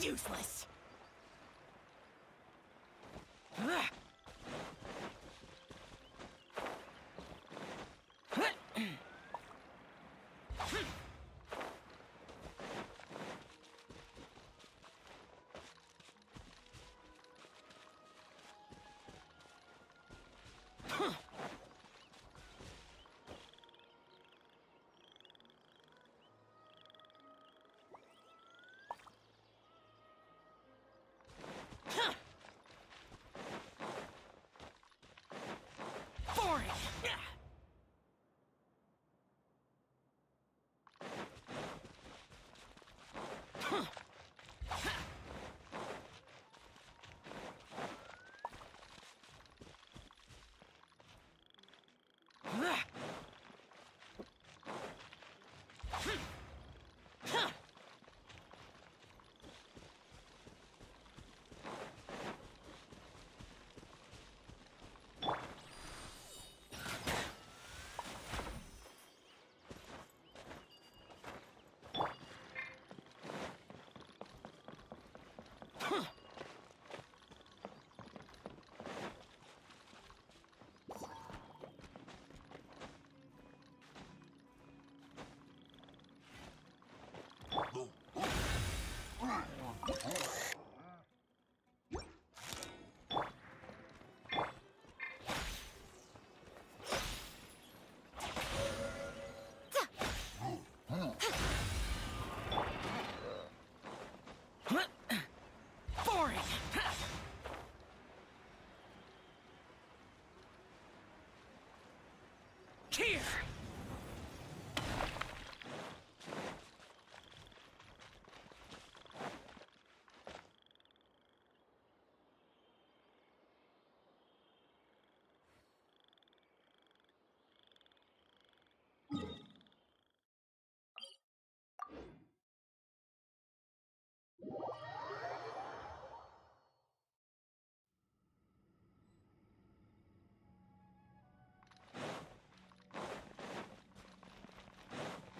Useless.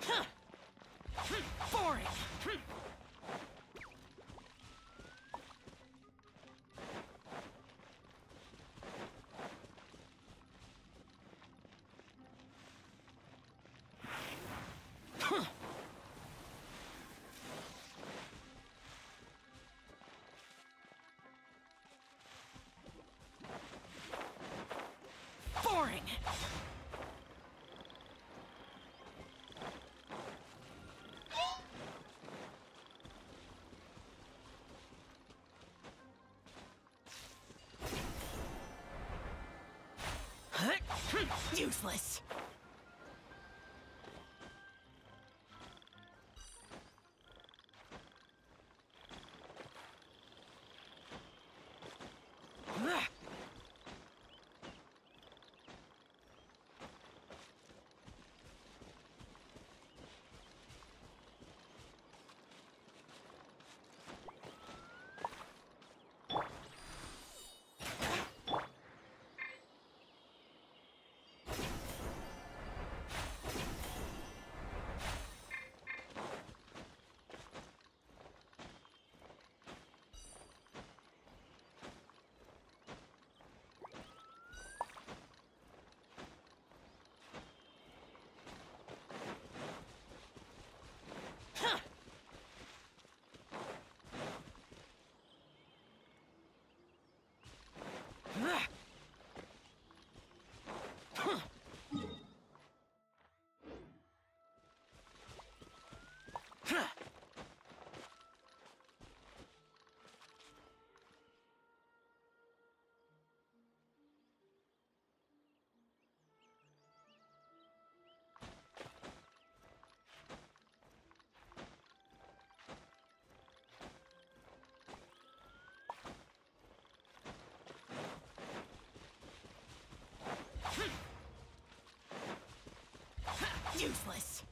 Here! Boring! Boring! Useless. Useless.